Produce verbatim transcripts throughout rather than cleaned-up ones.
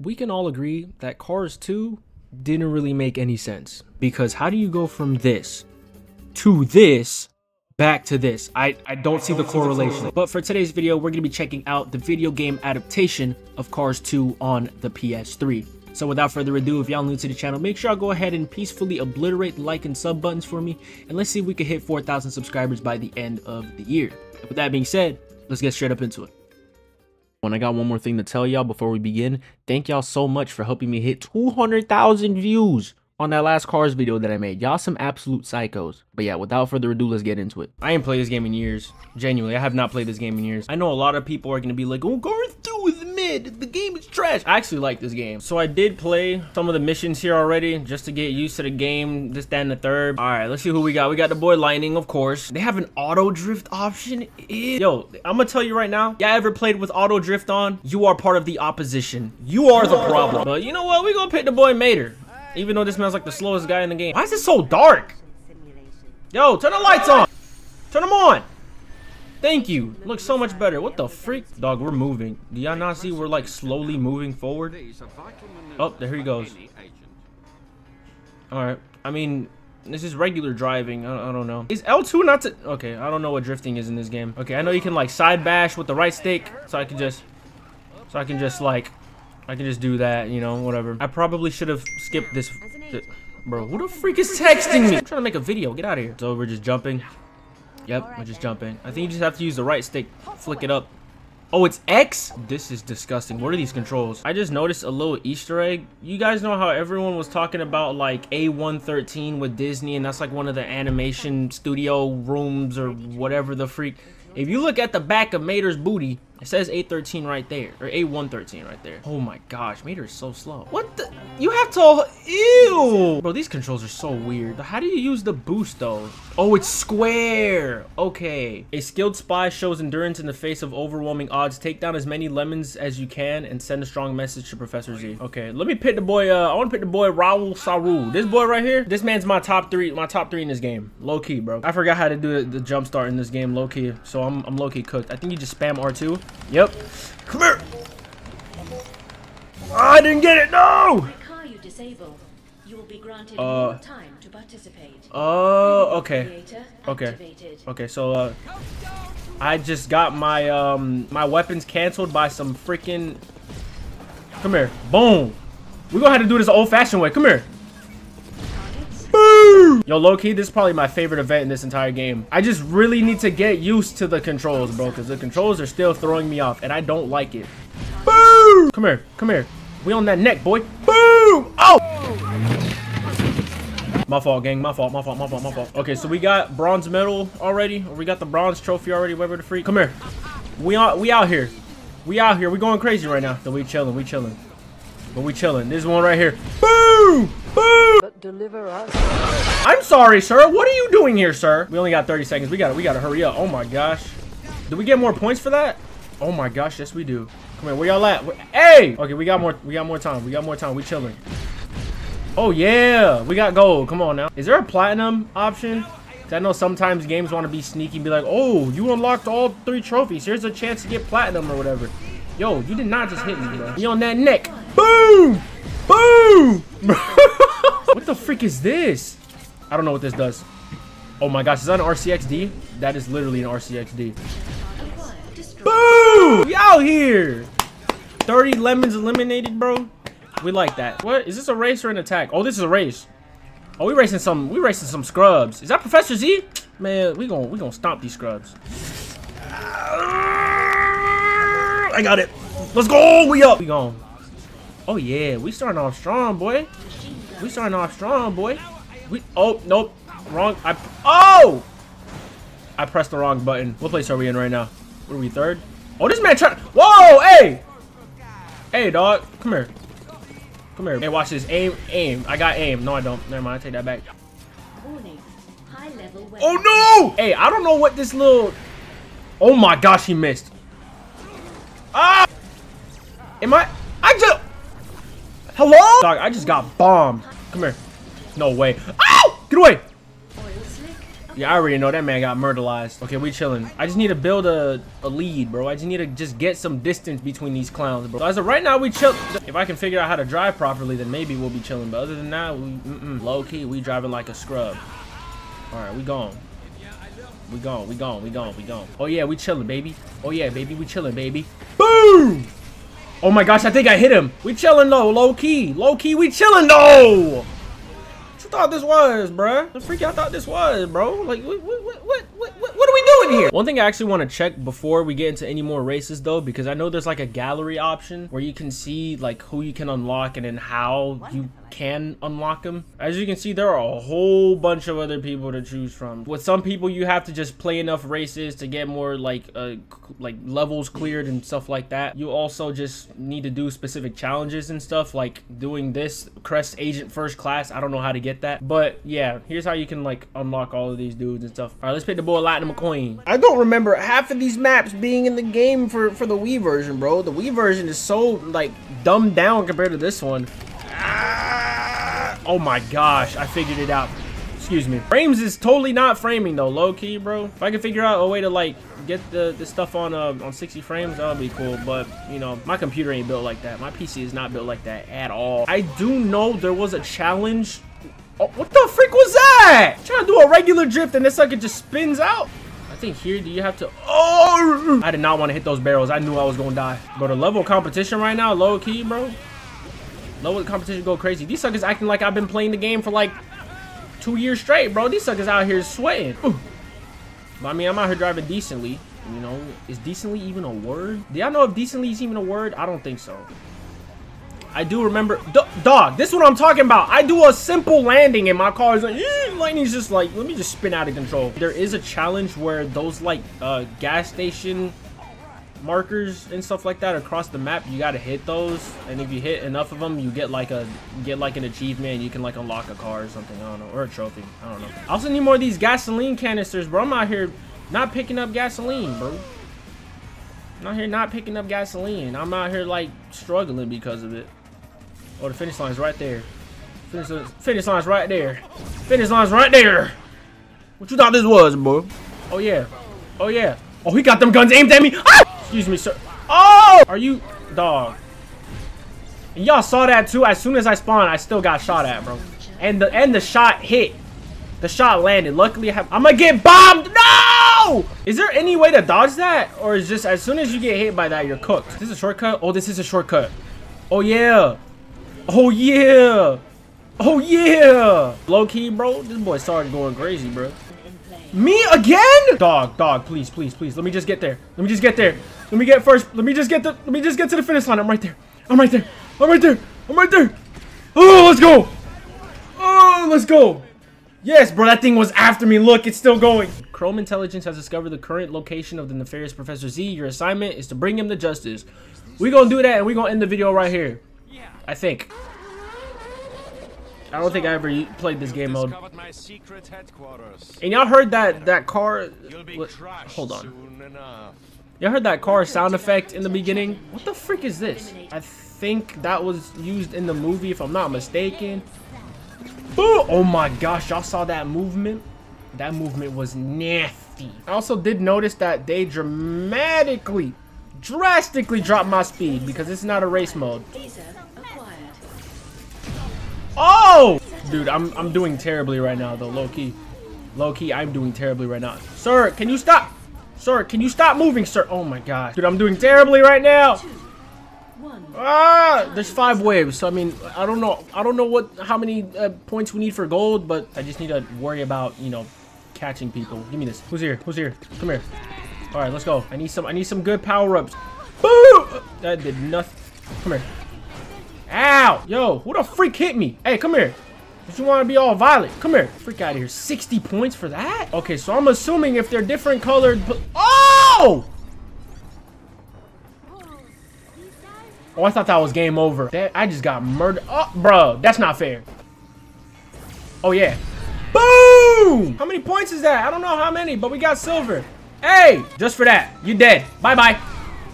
We can all agree that Cars two didn't really make any sense, because how do you go from this to this back to this? I, I don't see the correlation. But for today's video, we're going to be checking out the video game adaptation of Cars two on the P S three. So without further ado, if y'all new to the channel, make sure y'all go ahead and peacefully obliterate the like and sub buttons for me, and let's see if we can hit four thousand subscribers by the end of the year. With that being said, let's get straight up into it. And I got one more thing to tell y'all before we begin. Thank y'all so much for helping me hit two hundred thousand views on that last Cars video that I made. Y'all some absolute psychos. But yeah, without further ado, let's get into it. I ain't played this game in years. Genuinely, I have not played this game in years. I know a lot of people are gonna be like, oh, Cars two is mid, the game is trash. I actually like this game. So I did play some of the missions here already just to get used to the game, this, that, and the third. All right, let's see who we got. We got the boy Lightning, of course. They have an auto drift option. It Yo, I'm gonna tell you right now, y'all ever played with auto drift on? You are part of the opposition. You are the problem. But you know what? We gonna pick the boy Mater. Even though this man's like the slowest guy in the game. Why is it so dark? Yo, turn the lights on. Turn them on. Thank you. Looks so much better. What the freak? Dog, we're moving. Do y'all not see we're like slowly moving forward? Oh, there he goes. All right. I mean, this is regular driving. I, I don't know. Is L two not to... Okay, I don't know what drifting is in this game. Okay, I know you can like side bash with the right stick. So I can just... So I can just like... I can just do that, you know, whatever. I probably should have skipped this. Th Bro, who the freak is texting me? I'm trying to make a video. Get out of here. So we're just jumping. Yep, we're just jumping. I think you just have to use the right stick. Flick it up. Oh, it's X? This is disgusting. What are these controls? I just noticed a little Easter egg. You guys know how everyone was talking about like A one thirteen with Disney, and that's like one of the animation studio rooms or whatever the freak. If you look at the back of Mater's booty, it says A thirteen right there, or A one thirteen right there. Oh my gosh, Mater is so slow. What the? You have to, ew! Bro, these controls are so weird. How do you use the boost though? Oh, it's square, okay. A skilled spy shows endurance in the face of overwhelming odds. Take down as many lemons as you can and send a strong message to Professor Z. Okay, let me pick the boy, uh, I wanna pick the boy Raul Saru. This boy right here, this man's my top three, my top three in this game. Low key, bro. I forgot how to do the, the jump start in this game, low key. So I'm, I'm low key cooked. I think you just spam R two. Yep. Come here. Oh, I didn't get it. No. Uh, oh, okay. Okay. Okay. So, uh, I just got my um my weapons canceled by some freaking. Come here. Boom. We're gonna have to do this old-fashioned way. Come here. Yo, low-key, this is probably my favorite event in this entire game. I just really need to get used to the controls, bro, because the controls are still throwing me off, and I don't like it. Boom! Come here, come here. We on that neck, boy. Boom! Oh! My fault, gang. My fault, my fault, my fault, my fault. Okay, so we got bronze medal already, or we got the bronze trophy already, whatever the freak. Come here. We, on, we out here. We out here. We going crazy right now. So we chilling, we chilling. But we chilling. This one right here. Boom! Boom! Deliver us. I'm sorry, sir. What are you doing here, sir? We only got thirty seconds. We gotta, we gotta hurry up. Oh my gosh. Do we get more points for that? Oh my gosh, yes we do. Come here, where y'all at? Where, hey! Okay, we got more, we got more time. We got more time. We chilling. Oh yeah, we got gold. Come on now. Is there a platinum option? I know sometimes games want to be sneaky and be like, oh, you unlocked all three trophies. Here's a chance to get platinum or whatever. Yo, you did not just hit me, bro. You on that neck. Boom! Boom! What the freak is this? I don't know what this does. Oh my gosh, is that an R C X D? That is literally an R C X D. Boom! We out here! thirty lemons eliminated, bro. We like that. What? Is this a race or an attack? Oh, this is a race. Oh, we racing some we racing some scrubs. Is that Professor Z? Man, we gon' we gon' stomp these scrubs. I got it. Let's go! We up! We gone. Oh yeah, we starting off strong, boy. We starting off strong, boy. We oh nope, wrong. I oh, I pressed the wrong button. What place are we in right now? What are we, third? Oh, this man trying. Whoa, hey, hey, dog, come here, come here. Hey, watch this. Aim, aim. I got aim. No, I don't. Never mind. I take that back. Oh no. Hey, I don't know what this little. Oh my gosh, he missed. Ah, am I? I just. Hello? Dog, I just got bombed. Come here. No way. Ow! Get away! Yeah, I already know that man got murderized. Okay, we chilling. I just need to build a, a lead, bro. I just need to just get some distance between these clowns, bro. So as of right now, we chill. If I can figure out how to drive properly, then maybe we'll be chilling. But other than that, we mm-mm, low key, we driving like a scrub. All right, we gone. We gone. We gone. We gone. We gone. Oh yeah, we chilling, baby. Oh yeah, baby, we chilling, baby. Boom! Oh my gosh, I think I hit him. We chilling though, low key, low key, we chilling though. Thought this was, bruh. The freak y'all thought this was, bro. Like, what, what, what, what, what, what are we doing here? One thing I actually want to check before we get into any more races, though, because I know there's like a gallery option where you can see like who you can unlock and then how you can unlock them. As you can see, there are a whole bunch of other people to choose from. With some people, you have to just play enough races to get more like uh, like levels cleared and stuff like that. You also just need to do specific challenges and stuff, like doing this Crest Agent First Class. I don't know how to get that, but yeah, here's how you can like unlock all of these dudes and stuff. All right, let's pick the boy Lightning McQueen. I don't remember half of these maps being in the game for for the Wii version, bro. The Wii version is so like dumbed down compared to this one. Oh my gosh, I figured it out. Excuse me. Frames is totally not framing though, low key, bro. If I can figure out a way to like get the, the stuff on uh, on sixty frames, that'll be cool. But you know, my computer ain't built like that. My P C is not built like that at all. I do know there was a challenge. Oh, what the freak was that? I'm trying to do a regular drift and this sucker just spins out. I think here, do you have to? Oh, I did not want to hit those barrels. I knew I was gonna die. But the level of competition right now, low key, bro. Low competition go crazy. These suckers acting like I've been playing the game for like two years straight, bro. These suckers out here sweating. Ooh. I mean, I'm out here driving decently. You know, is decently even a word? Do y'all know if decently is even a word? I don't think so. I do remember, D dog, this is what I'm talking about. I do a simple landing and my car is like, eh, lightning's just like, let me just spin out of control. There is a challenge where those like uh, gas station markers and stuff like that across the map, you got to hit those, and if you hit enough of them you get like a get like an achievement. You can like unlock a car or something, I don't know, or a trophy, I don't know. I also need more of these gasoline canisters, bro. I'm out here not picking up gasoline, bro. I'm out here not picking up gasoline. I'm out here like struggling because of it. Oh, the finish line's right there. Finish, finish line's right there finish line's right there. What you thought this was, bro? Oh yeah, oh yeah. Oh, he got them guns aimed at me. Ah! Excuse me, sir. Oh! Are you... Dog. And y'all saw that, too. As soon as I spawned, I still got shot at, bro. And the and the shot hit. The shot landed. Luckily, I have... I'm gonna get bombed! No! Is there any way to dodge that? Or is just as soon as you get hit by that, you're cooked? Is this a shortcut? Oh, this is a shortcut. Oh, yeah. Oh, yeah. Oh, yeah. Low-key, bro. This boy started going crazy, bro. Me again? Dog, dog, please, please, please. Let me just get there. Let me just get there. Let me get first. Let me just get the. Let me just get to the finish line. I'm right there. I'm right there. I'm right there. I'm right there. Oh, let's go. Oh, let's go. Yes, bro. That thing was after me. Look, it's still going. Chrome Intelligence has discovered the current location of the nefarious Professor Z. Your assignment is to bring him to justice. We're gonna do that, and we're gonna end the video right here. I think. I don't think I ever played this game mode. And y'all heard that that car. Hold on. Y'all heard that car sound effect in the beginning? What the frick is this? I think that was used in the movie, if I'm not mistaken. Boom! Oh my gosh, y'all saw that movement? That movement was nasty. I also did notice that they dramatically, drastically dropped my speed because it's not a race mode. Oh! Dude, I'm, I'm doing terribly right now, though, low-key. Low-key, I'm doing terribly right now. Sir, can you stop? Sir, can you stop moving, sir? Oh my god. Dude, I'm doing terribly right now. Ah, there's five waves, so I mean, I don't know. I don't know what how many uh, points we need for gold, but I just need to worry about, you know, catching people. Give me this. Who's here? Who's here? Come here. All right, let's go. I need some I need some good power-ups. Boo! That did nothing. Come here. Ow! Yo, who the freak hit me? Hey, come here. But you want to be all violent. Come here. Freak out of here. sixty points for that? Okay, so I'm assuming if they're different colored... Oh! Oh, I thought that was game over. That, I just got murdered. Oh, bro, that's not fair. Oh, yeah. Boom! How many points is that? I don't know how many, but we got silver. Hey! Just for that. You're dead. Bye-bye.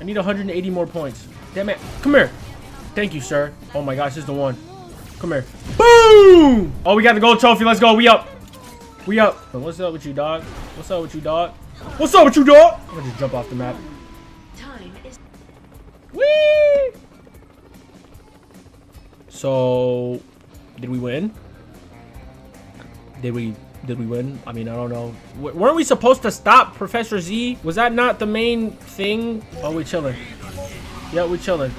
I need one hundred eighty more points. Damn it. Come here. Thank you, sir. Oh, my gosh. This is the one. Come here. Boom! Oh, we got the gold trophy. Let's go. We up. We up. What's up with you, dog? What's up with you, dog? What's up with you, dog? I'm gonna just jump off the map. Time is. Whee! So, did we win? Did we? Did we win? I mean, I don't know. W weren't we supposed to stop Professor Z? Was that not the main thing? Oh, we chilling. Yeah, we chilling.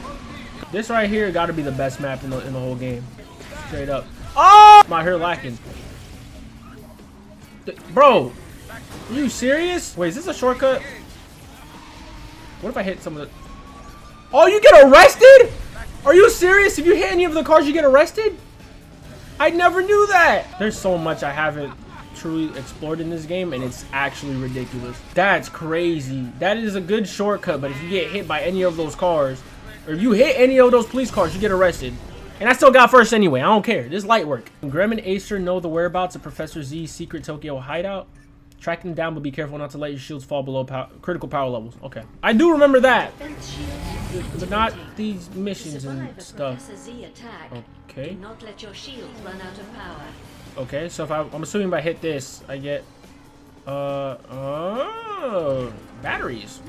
This right here got to be the best map in the in the whole game. Straight up. Oh, my hair lacking. Th Bro, are you serious? Wait, is this a shortcut? What if I hit some of the? Oh, you get arrested? Are you serious? If you hit any of the cars, you get arrested? I never knew that. There's so much I haven't truly explored in this game, and it's actually ridiculous. That's crazy. That is a good shortcut, but if you get hit by any of those cars, or if you hit any of those police cars, you get arrested. And I still got first anyway. I don't care. This is light work. Graham and Acer know the whereabouts of Professor Z's secret Tokyo hideout. Track them down, but be careful not to let your shields fall below pow critical power levels. Okay, I do remember that, but not these missions and stuff. Okay. Do not let your shield run out of power. Okay, so if I, I'm assuming if I hit this, I get uh oh batteries.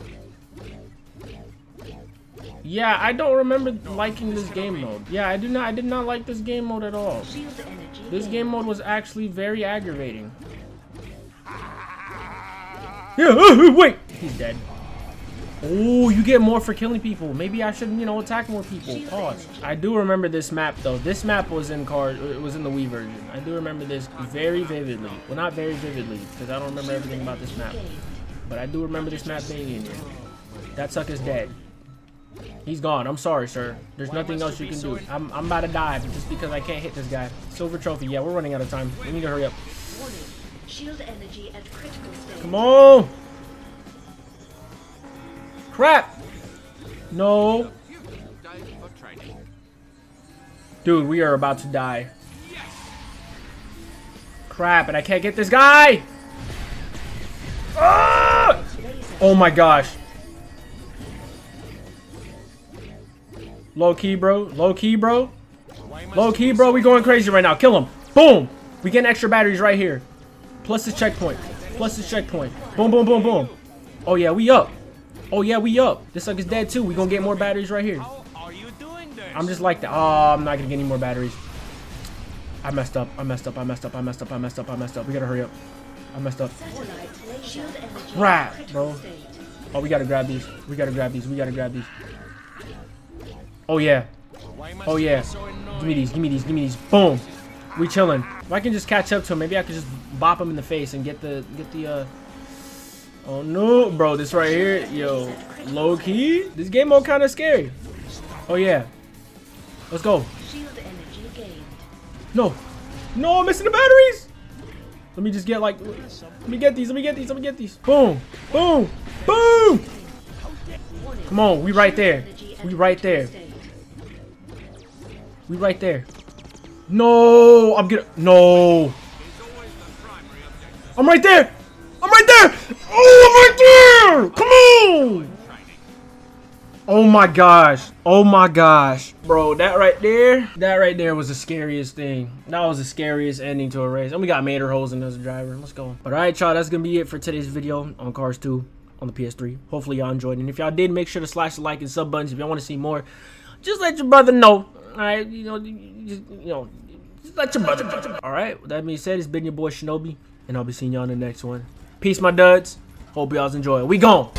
Yeah, I don't remember liking this game mode. Yeah, I do not. I did not like this game mode at all. This game mode was actually very aggravating. Yeah, wait, he's dead. Oh, you get more for killing people. Maybe I should, you know, attack more people. Pause. I do remember this map though. This map was in Cars. It was in the Wii version. I do remember this very vividly. Well, not very vividly, because I don't remember everything about this map. But I do remember this map being in here. That sucker's dead. He's gone. I'm sorry, sir. There's nothing else you can do. I'm, I'm about to die just because I can't hit this guy. Silver trophy. Yeah, we're running out of time. We need to hurry up. Shield energy at critical stage. Come on. Crap! No. Dude, we are about to die. Crap, and I can't get this guy! Ah! Oh my gosh. Low key, bro. Low key, bro. Low key, bro. We going crazy right now. Kill him. Boom! We getting extra batteries right here. Plus this checkpoint. Plus this checkpoint. Boom, boom, boom, boom. Oh yeah, we up. Oh yeah, we up. This sucker's dead too. We gonna get more batteries right here. I'm just like that. Oh, I'm not gonna get any more batteries. I messed up. I messed up. I messed up. I messed up. I messed up. I messed up. We gotta hurry up. I messed up. Crap, bro. Oh, we gotta grab these. We gotta grab these. We gotta grab these. Oh yeah. Oh yeah. Give me these. Give me these. Give me these. Boom. We chilling. If I can just catch up to him, maybe I could just bop him in the face and get the get the. Uh, Oh no, bro, this right here, yo, low key, this game mode kind of scary. Oh yeah, let's go. No, no, I'm missing the batteries. Let me just get like, let me get these, let me get these, let me get these. Boom, boom, boom. Come on, we right there, we right there, we right there. No, I'm gonna, no. I'm right there. I'm right there! Oh, I'm right there! Come on! Oh my gosh. Oh my gosh. Bro, that right there, that right there was the scariest thing. That was the scariest ending to a race. And we got Mater Hosen as a driver. Let's go. But all right, y'all, that's going to be it for today's video on Cars two on the P S three. Hopefully, y'all enjoyed it. And if y'all did, make sure to slash the like and sub buttons. If y'all want to see more, just let your brother know. All right? You know, just, you know, just let your brother know. All right? With that being said, it's been your boy Shinobi, and I'll be seeing y'all in the next one. Peace, my duds. Hope y'all's enjoy. We gone.